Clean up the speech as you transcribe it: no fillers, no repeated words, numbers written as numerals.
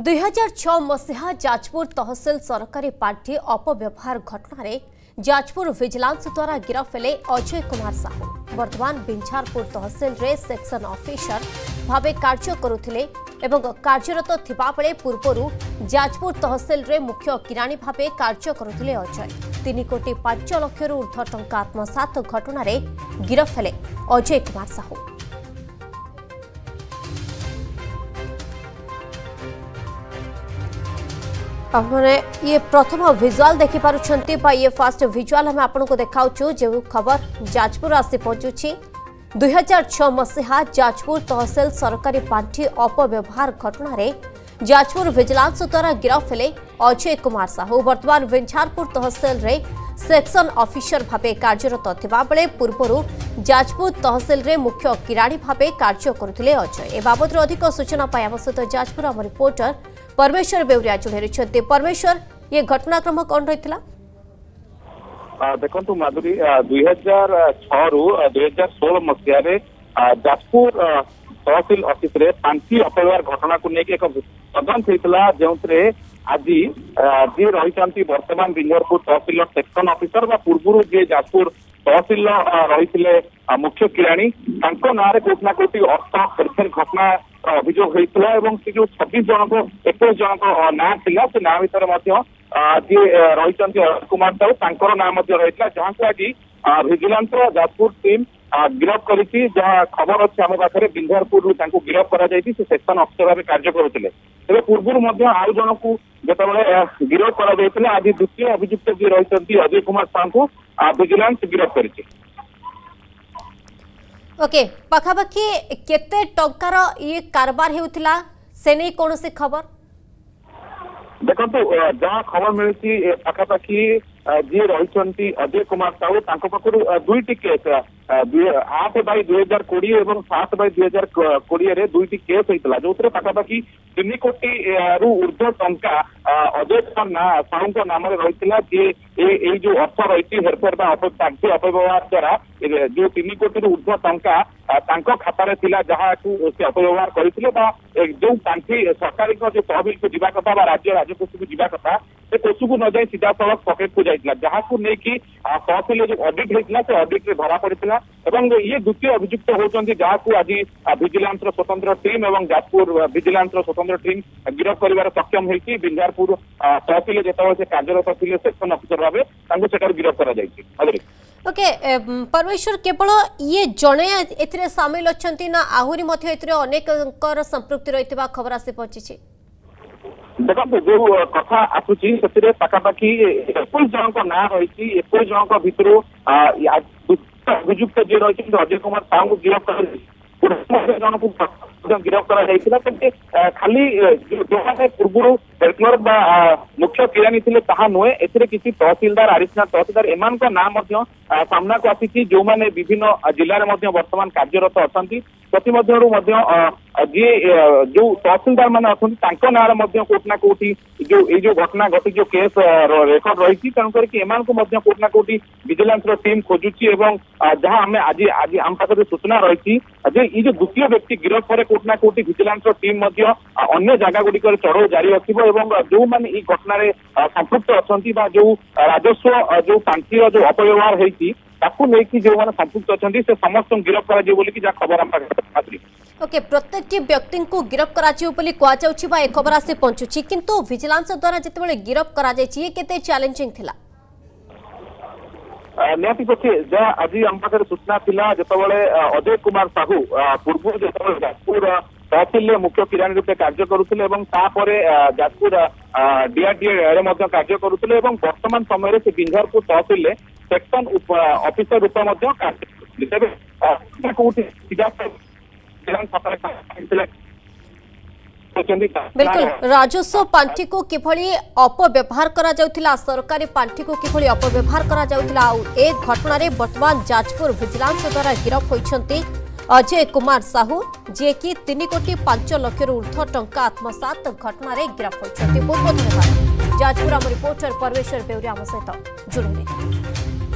2006 मसीहा जाजपुर तहसिल सरकारी पार्टी अपव्यवहार घटना रे जाजपुर विजिलेंस द्वारा गिरफ्त ले अजय कुमार साहू वर्तमान बिझारपुर तहसिल रे सेक्शन ऑफिसर भावे कार्य करुथिले एवं कार्यरत थिबा बेले पूर्वरु जाजपुर तहसिल रे मुख्य किराणी भावे कार्य करुथिले अजय 3 कोटी 5 लाख रु ऊर्ध्व टंका आत्मसात घटना रे गिरफ्त ले अजय कुमार साहू। ये प्रथम विजुआल देखिपुंट बा ये फास्ट विजुआल आम आपण को देखा जो खबर जाजपुर आसी पहुंचुछि 2006 मसीहा जाजपुर तहसिल सरकारी पार्टी अपव्यवहार घटना रे जाजपुर विजिलेंस द्वारा गिरफ्त ले अजय कुमार साहू वर्तमान बिझारपुर तहसिल रे सेक्शन ऑफिसर भावे कार्यरत थिबा बेले पूर्वरु जाजपुर तहसिल रे मुख्य किराणी भावे कार्य करुथिले अजय। ए बाबत अधिक सूचना पाई आम सहित जाजपुर आम रिपोर्टर परमेश्वर बेउरिया जोड़े रही। परमेश्वर, ये घटनाक्रम कौन रही था? देखो माधुरी 2006 रु 2016 मसीह जाजपुर तहसिल अफिस पांच अपव्यवहार घटना को लेकिन एक तदंत होता जो आज जी रही बर्तमान बिझारपुर तहसिल सेक्शन अफिसर पूर्व जी जाजपुर तहसिल रही मुख्य किराणी नारे कोई ना कोई अर्थ हेरफेर घटना अभियोग होता है से जो 21 जनों ना था से ना भितर जी रही अजय कुमार साहू ना रही जहां को आज विजिलेंस जाजपुर टीम गिरफ्त करी। जहाँ खबर अच्छे आम पाखे बिझारपुर गिरफ्त कर सेक्शन अफिसर भाव कार्य करुले तेज पूर्व आउ जन को जिते गिरफ्त कर आज द्वितीय अभियुक्त जी रही अजय कुमार साहू को विजिलेंस गिरफ्त करी। ओके, पाखापाखी केते टंकार ये कारबार हेउथिला से नै कोनो से खबर? देखंतु जहाँ खबर मिलती पाखापाखी जी रही अजय कुमार साहू तांको पाखरु दुईटी केस 8/2020 और 7/2020 दुईटी केस होता जो पाखापाखी 3 कोटी रु ऊर्ध्व टंका अजय कुमार साहू नाम रही जो अर्थ रही हेरफेर अपव्यवहार द्वारा जो 3 कोटी रु ऊर्ध्व टंका खातार जहाँ से अपव्यवहार करते जो पांच सरकारी जो तहबिल को जीवा कथा राज्य राजकोष को जीवा कथा से कोष को न जाए सीधा सड़क पकेट को जाता जहाँ को लेकिन तहसिल जो अडिट होता से अडिट में धरा पड़ा और ये द्वितीय अभियुक्त होती जहाँ को आज विजिलेंस स्वतंत्र टीम और जाजपुर विजिलेंस स्वतंत्र टीम गिरफ्त कर सक्षम होती बिझारपुर तहसिल जो कार्यरत थे सेक्शन अफिसर भावे गिरफ्त कर। ओके परमेश्वर, केवल ये जड़े ए सामिल अच्छा ना आहरी अनेक संपृक्ति रही खबर आसी पहुंची? देखो जो कथा आसूची से पाखापाखी 21 जनों ना रही 21 जनों भर अभियुक्त जी रही अजय कुमार साहू को गिरफ्त कर गिरफ्त कर खाली जो पूर्व हेल्पलर मुख्य किराणी थे नुहे एथि तहसिलदार आरिशना तहसिलदार एमान का नाम सामना को आसी जो मैंने विभिन्न जिले में वर्तमान कार्यरत अच्छा प्रतिमध्यरु जी जो तहसिलदार मान अच्छा ना कोई ना कोई जो ये जो घटना घटी जो केस रेकर्ड रही तेणुकर कोईना कोई विजिलेंस टीम खोजुची और जहाँ आम आज आज आम पाखे सूचना रही ये जो द्वितीय व्यक्ति गिरफ्त पर कोईना कोई विजिलेंस टीम अन्य जगह गुड़िक चढ़ाऊ जारी रखिए जो मैंने घटन संपृक्त अच्छा जो राजस्व जो पांचर जो अपव्यवहार होती जो माने संपुक्त अछंती से समस्त गिरफ्त करा जे बोली कि जा खबर हम पाखरे। ओके, प्रत्येक के व्यक्ति को गिरफ्त करा जे बोली कोआ जाउछि बा ए खबर आसे पहुंचुछि किंतु विजिलेंस द्वारा जतेबेले गिरफ्त करा जाय छी केते चैलेंजिंग थिला न्यायिक पक्षे जा आज हम पाखरे सूचना थिला जतेबेले अजय कुमार साहू पूर्व जतेबेले जाजपुर तहसिल मुख्य किराणी रूप कार्य करुले जाजपुर डीआरडीए कार्य करुले वर्तमान समय से बिझारपुर तहसिल सेक्शन अफिसर रूप कार्य तेज कौटी सीधा बिल्कुल राजस्व पांठी को किभली अपव्यवहार करा जाउथिला सरकारी पांठी को किभली अपव्यवहार करा जाउथिला ए घटना रे वर्तमान जाजपुर विजिलेंस द्वारा गिरफ्त होइछंती अजय कुमार साहू जे कि 3 कोटी 5 लाख रु ऊर्ध्व टंका आत्मसात घटना रे गिरफ्त होइछंती। बहुत बहुत धन्यवाद। जाजपुर आम रिपोर्टर परमेश्वर बेउरिया आम सहित जुड़े।